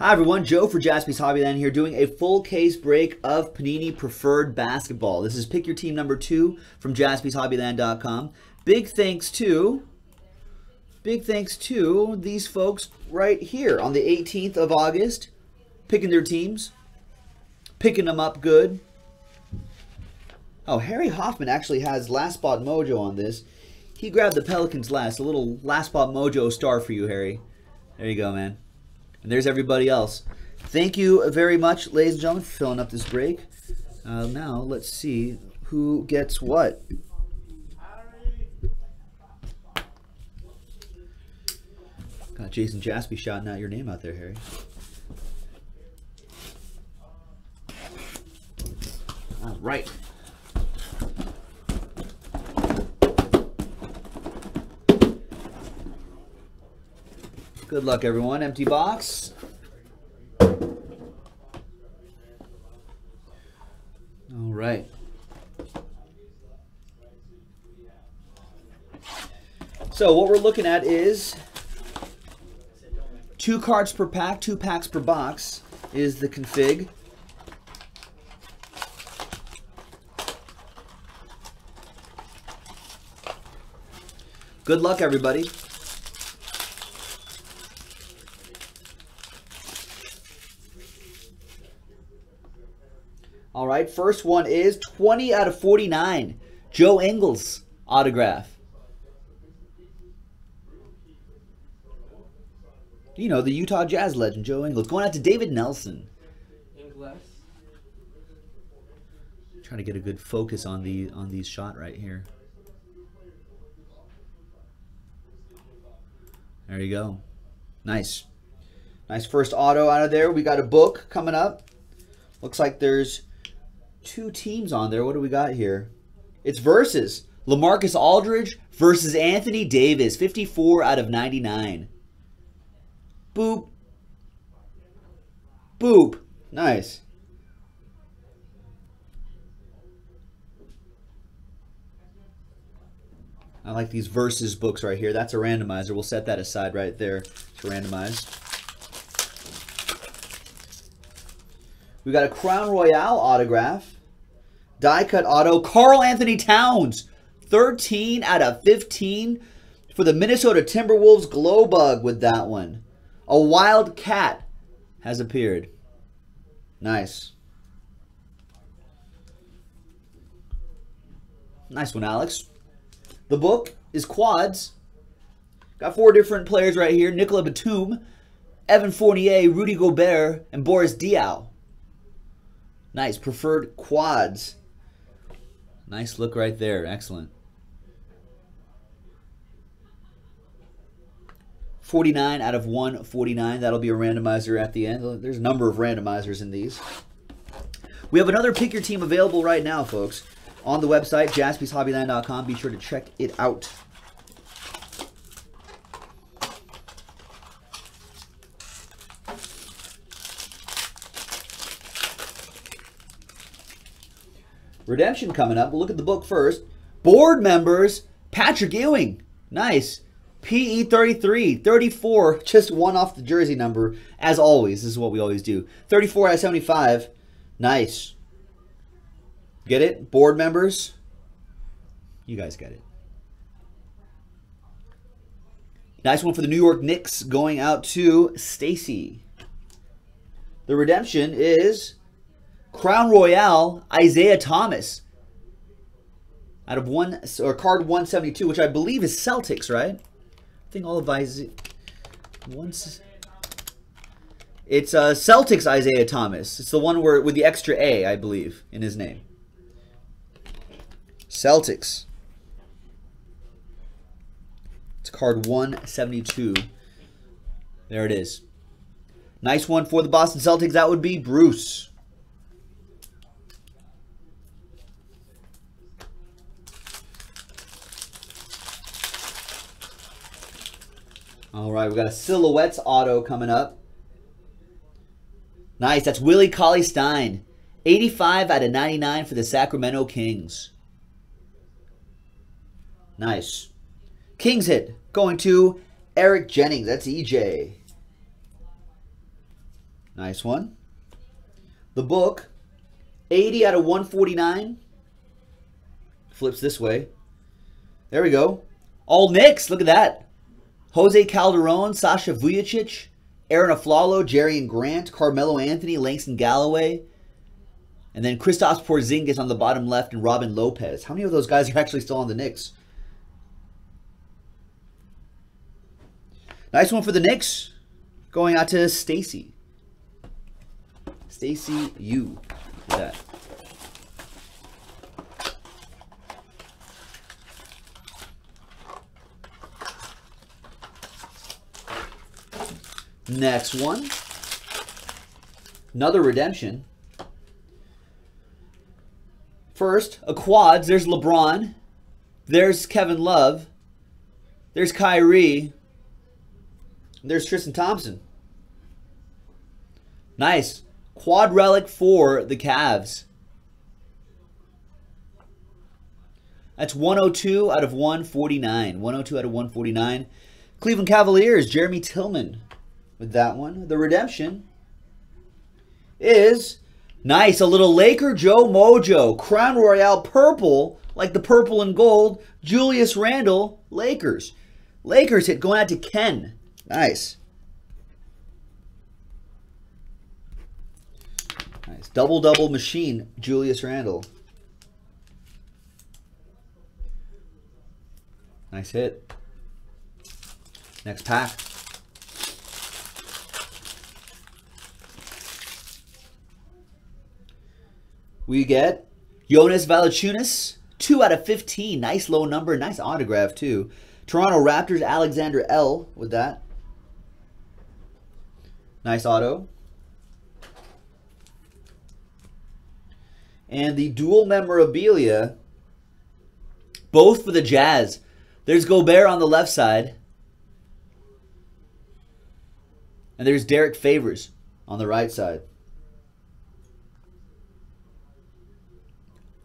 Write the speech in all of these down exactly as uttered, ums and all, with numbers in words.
Hi everyone, Joe for Jaspie's Hobbyland here doing a full case break of Panini Preferred Basketball. This is Pick Your Team number two from Jaspies Hobbyland dot com. Big thanks to, big thanks to these folks right here on the eighteenth of August, picking their teams, picking them up good. Oh, Harry Hoffman actually has Last Spot Mojo on this. He grabbed the Pelicans last, a little Last Spot Mojo star for you, Harry. There you go, man. And there's everybody else. Thank you very much, ladies and gentlemen, for filling up this break. Uh, now, let's see who gets what. Got Jason Jaspie shouting out your name out there, Harry. All right. Good luck, everyone. Empty box. All right. So what we're looking at is two cards per pack, two packs per box is the config. Good luck, everybody. All right, first one is twenty out of forty-nine. Joe Ingles autograph. You know, the Utah Jazz legend, Joe Ingles. Going out to David Nelson. Ingles. Trying to get a good focus on the on these shot right here. There you go. Nice. Nice first auto out of there. We got a book coming up. Looks like there's two teams on there. What do we got here? It's versus. LaMarcus Aldridge versus Anthony Davis. fifty-four out of ninety-nine. Boop. Boop. Nice. I like these versus books right here. That's a randomizer. We'll set that aside right there to randomize. We got a Crown Royale autograph. Die cut auto. Karl Anthony Towns. thirteen out of fifteen for the Minnesota Timberwolves. Glow bug with that one. A wild cat has appeared. Nice. Nice one, Alex. The book is Quads. Got four different players right here. Nikola Batum, Evan Fournier, Rudy Gobert, and Boris Diaw. Nice. Preferred Quads. Nice look right there. Excellent. forty-nine out of one forty-nine. That'll be a randomizer at the end. There's a number of randomizers in these. We have another Pick Your Team available right now, folks, on the website, Jaspies Hobbyland dot com. Be sure to check it out. Redemption coming up. We'll look at the book first. Board members, Patrick Ewing. Nice. P E thirty-three, thirty-four, just one off the jersey number. As always, this is what we always do. thirty-four out of seventy-five. Nice. Get it? Board members? You guys get it. Nice one for the New York Knicks going out to Stacey. The redemption is Crown Royale, Isaiah Thomas. Out of one, or card one seventy-two, which I believe is Celtics, right? I think all of Isaiah. Once, it's uh, Celtics Isaiah Thomas. It's the one where with the extra A, I believe, in his name. Celtics. It's card one seventy-two. There it is. Nice one for the Boston Celtics. That would be Bruce. All right, we've got a Silhouettes auto coming up. Nice, that's Willie Cauley-Stein. eighty-five out of ninety-nine for the Sacramento Kings. Nice. Kings hit going to Eric Jennings. That's E J. Nice one. The book, eighty out of one forty-nine. Flips this way. There we go. All Knicks. Look at that. Jose Calderon, Sasha Vujicic, Aaron Aflalo, Jerrion Grant, Carmelo Anthony, Langston Galloway. And then Kristaps Porzingis on the bottom left and Robin Lopez. How many of those guys are actually still on the Knicks? Nice one for the Knicks. Going out to Stacey. Stacey U. Look at that. Next one. Another redemption. First, a quads. There's LeBron. There's Kevin Love. There's Kyrie. There's Tristan Thompson. Nice. Quad relic for the Cavs. That's one oh two out of one forty-nine. one oh two out of one forty-nine. Cleveland Cavaliers, Jeremy Tillman with that one. The redemption is nice. A little Laker Joe Mojo. Crown Royale purple, like the purple and gold. Julius Randle, Lakers. Lakers hit going out to Ken. Nice. Nice. Double-double machine, Julius Randle. Nice hit. Next pack. We get Jonas Valanciunas, two out of fifteen. Nice low number. Nice autograph, too. Toronto Raptors, Alexander L. with that. Nice auto. And the dual memorabilia, both for the Jazz. There's Gobert on the left side. And there's Derek Favors on the right side.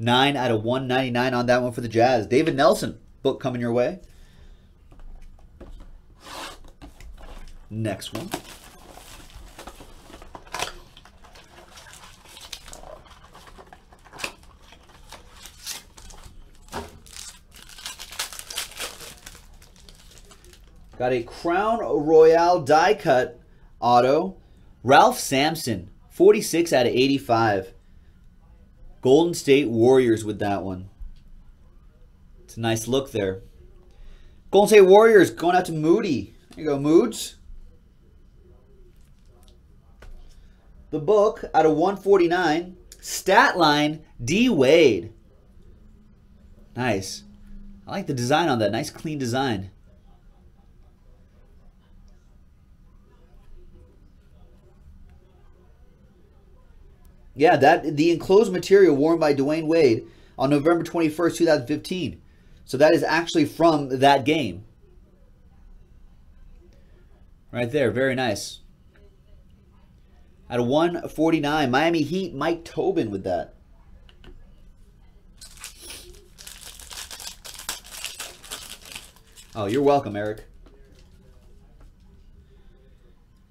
nine out of one ninety-nine on that one for the Jazz. David Nelson, book coming your way. Next one. Got a Crown Royale die cut auto. Ralph Sampson, forty-six out of eighty-five. Golden State Warriors with that one. It's a nice look there. Golden State Warriors going out to Moody. There you go, Moods. The book out of one forty-nine. Statline D. Wade. Nice. I like the design on that. Nice clean design. Yeah, that the enclosed material worn by Dwayne Wade on November twenty-first, two thousand fifteen. So that is actually from that game. Right there, very nice. Out of one forty-nine, Miami Heat, Mike Tobin with that. Oh, you're welcome, Eric.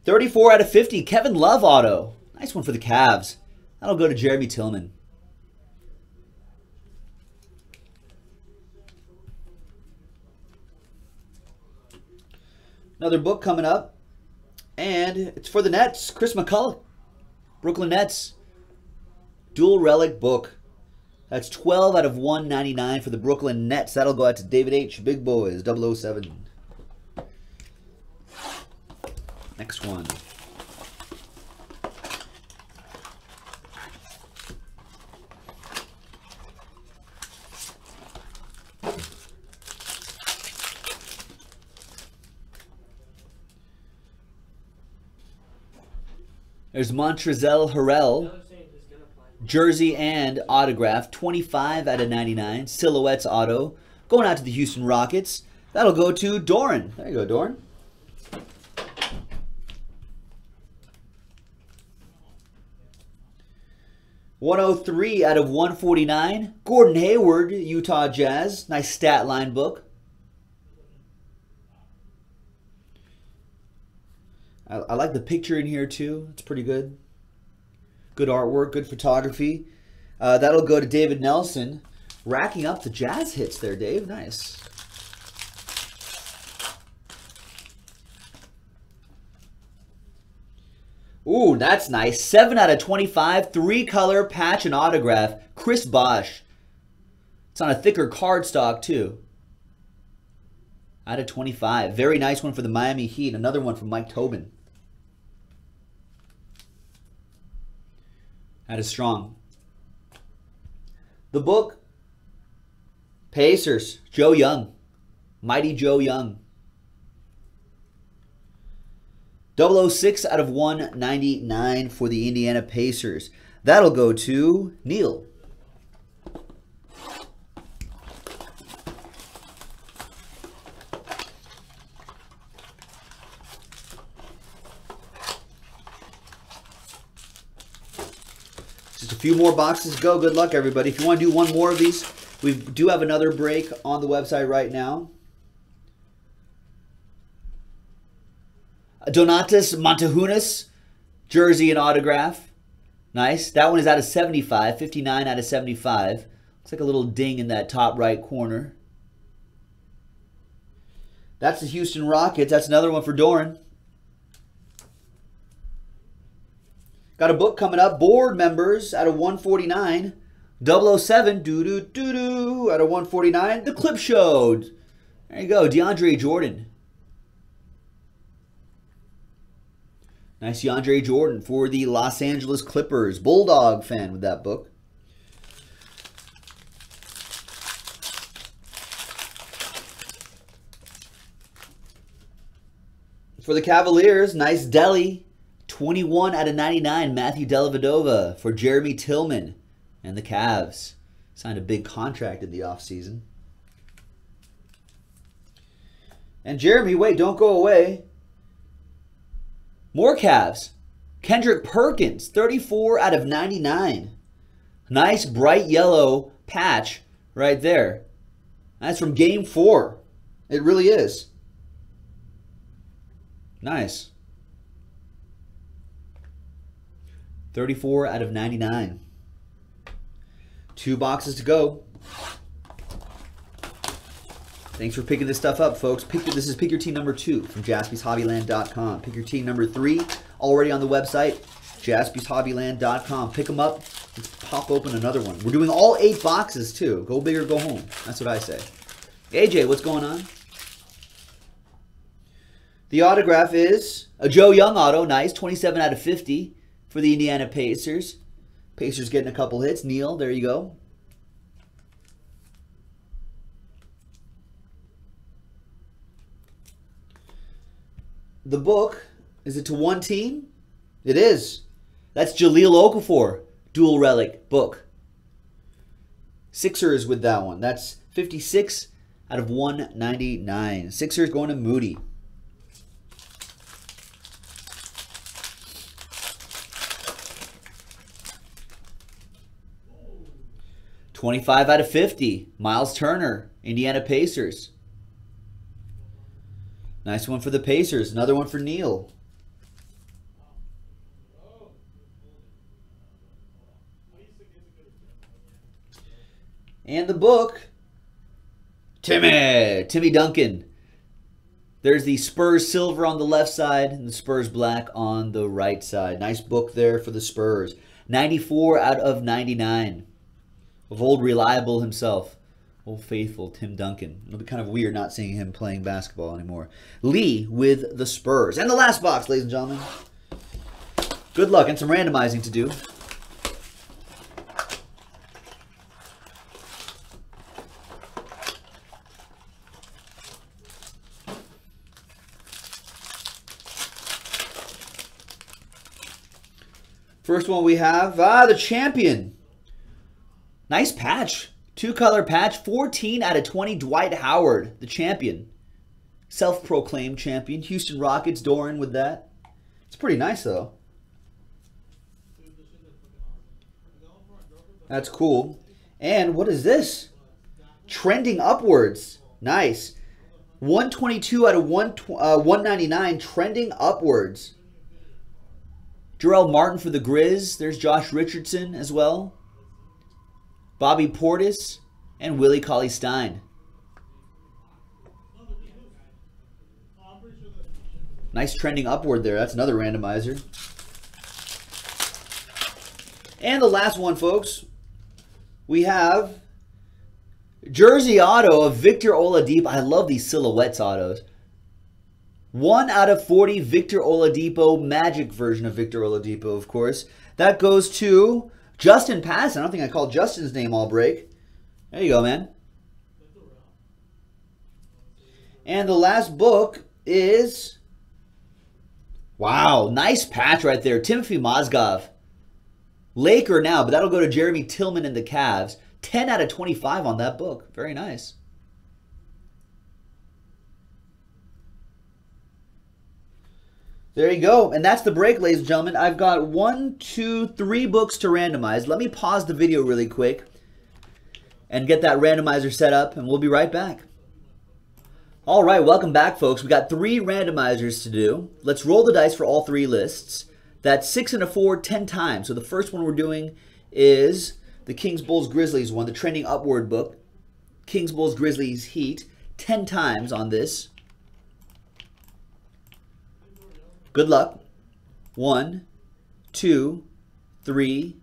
thirty-four out of fifty, Kevin Love auto. Nice one for the Cavs. That'll go to Jeremy Tillman. Another book coming up. And it's for the Nets. Chris McCullough. Brooklyn Nets. Dual relic book. That's twelve out of one ninety-nine for the Brooklyn Nets. That'll go out to David H. Big Boys, double oh seven. Next one. There's Montrezl Harrell, jersey and autograph, twenty-five out of ninety-nine, silhouettes auto, going out to the Houston Rockets. That'll go to Doran. There you go, Doran. one oh three out of one forty-nine, Gordon Hayward, Utah Jazz, nice stat line book. I, I like the picture in here too. It's pretty good. Good artwork, good photography. Uh, that'll go to David Nelson. Racking up the Jazz hits there, Dave. Nice. Ooh, that's nice. seven out of twenty-five, three-color patch and autograph. Chris Bosh. It's on a thicker cardstock, too. out of twenty-five. Very nice one for the Miami Heat. Another one from Mike Tobin. That is strong. The book, Pacers, Joe Young. Mighty Joe Young. double oh six out of one ninety-nine for the Indiana Pacers. That'll go to Neil. Just a few more boxes go. Good luck, everybody. If you want to do one more of these, we do have another break on the website right now. Donatas Montehunas, jersey and autograph. Nice. That one is out of seventy-five. fifty-nine out of seventy-five. Looks like a little ding in that top right corner. That's the Houston Rockets. That's another one for Doran. Got a book coming up. Board members out of one forty-nine. double oh seven. Doo-doo-doo-doo. out of one forty-nine. The Clip Show. There you go. DeAndre Jordan. Nice DeAndre Jordan for the Los Angeles Clippers. Bulldog fan with that book. For the Cavaliers, nice Deli. twenty-one out of ninety-nine, Matthew Dellavedova for Jeremy Tillman and the Cavs. Signed a big contract in the offseason. And Jeremy, wait, don't go away. More Cavs. Kendrick Perkins, thirty-four out of ninety-nine. Nice bright yellow patch right there. That's from game four. It really is. Nice. thirty-four out of ninety-nine. Two boxes to go. Thanks for picking this stuff up, folks. Pick, this is Pick Your Team number two from Jaspys Hobbyland dot com. Pick Your Team number three already on the website, Jaspys Hobbyland dot com. Pick them up. Let's pop open another one. We're doing all eight boxes, too. Go big or go home. That's what I say. A J, what's going on? The autograph is a Joe Young auto. Nice. twenty-seven out of fifty for the Indiana Pacers. Pacers getting a couple hits. Neil, there you go. The book, is it to one team? It is. That's Jahlil Okafor, dual relic book. Sixers with that one. That's fifty-six out of one ninety-nine. Sixers going to Moody. twenty-five out of fifty. Miles Turner, Indiana Pacers. Nice one for the Pacers. Another one for Neil. And the book, Timmy, Timmy Duncan. There's the Spurs silver on the left side and the Spurs black on the right side. Nice book there for the Spurs. ninety-four out of ninety-nine of old reliable himself. Old faithful Tim Duncan. It'll be kind of weird not seeing him playing basketball anymore. Lee with the Spurs. And the last box, ladies and gentlemen. Good luck and some randomizing to do. First one we have, ah, the champion. Nice patch. Two-color patch, fourteen out of twenty, Dwight Howard, the champion. Self-proclaimed champion. Houston Rockets, Doran with that. It's pretty nice, though. That's cool. And what is this? Trending upwards. Nice. one twenty-two out of one, uh, one ninety-nine, trending upwards. Jarrell Martin for the Grizz. There's Josh Richardson as well. Bobby Portis and Willie Cauley-Stein. Nice trending upward there. That's another randomizer. And the last one, folks. We have jersey auto of Victor Oladipo. I love these silhouettes autos. one out of forty Victor Oladipo. Magic version of Victor Oladipo, of course. That goes to Justin Pass. I don't think I called Justin's name all break. There you go, man. And the last book is... Wow, nice patch right there. Timothy Mozgov. Laker now, but that'll go to Jeremy Tillman and the Cavs. ten out of twenty-five on that book. Very nice. There you go. And that's the break, ladies and gentlemen. I've got one, two, three books to randomize. Let me pause the video really quick and get that randomizer set up, and we'll be right back. All right, welcome back, folks. We got three randomizers to do. Let's roll the dice for all three lists. That's six and a four, ten times. So the first one we're doing is the Kings, Bulls, Grizzlies one, the trending upward book. Kings, Bulls, Grizzlies, Heat, ten times on this. Good luck. One, two, three,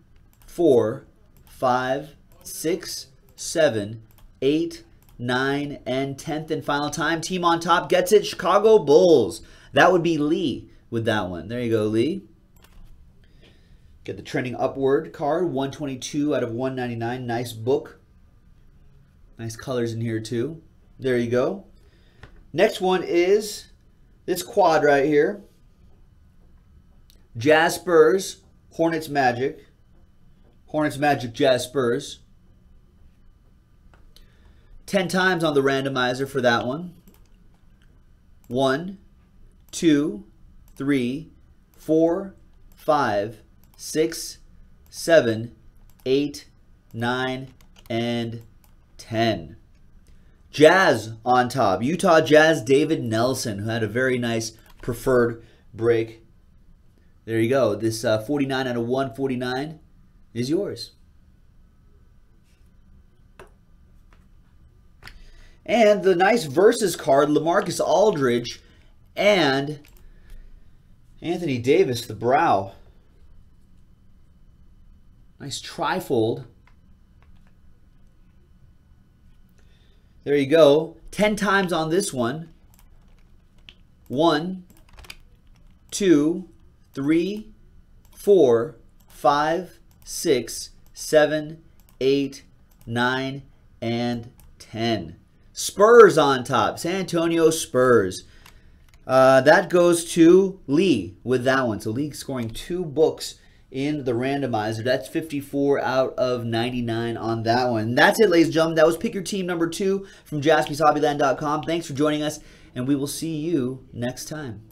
four, five, six, seven, eight, nine, and tenth and final time. Team on top gets it. Chicago Bulls. That would be Lee with that one. There you go, Lee. Get the trending upward card. one twenty-two out of one ninety-nine. Nice book. Nice colors in here too. There you go. Next one is this quad right here. Jazz Spurs, Hornets Magic. Hornets Magic, Jazz Spurs. ten times on the randomizer for that one. one, two, three, four, five, six, seven, eight, nine, and ten. Jazz on top. Utah Jazz, David Nelson, who had a very nice preferred break. There you go. This uh, forty-nine out of one forty-nine is yours. And the nice versus card, LaMarcus Aldridge and Anthony Davis, the brow. Nice trifold. There you go. ten times on this one. one, two, three, four, five, six, seven, eight, nine, and ten. Spurs on top. San Antonio Spurs. Uh, that goes to Lee with that one. So Lee scoring two books in the randomizer. That's fifty-four out of ninety-nine on that one. And that's it, ladies and gentlemen. That was Pick Your Team number two from Jaspys Hobbyland dot com. Thanks for joining us, and we will see you next time.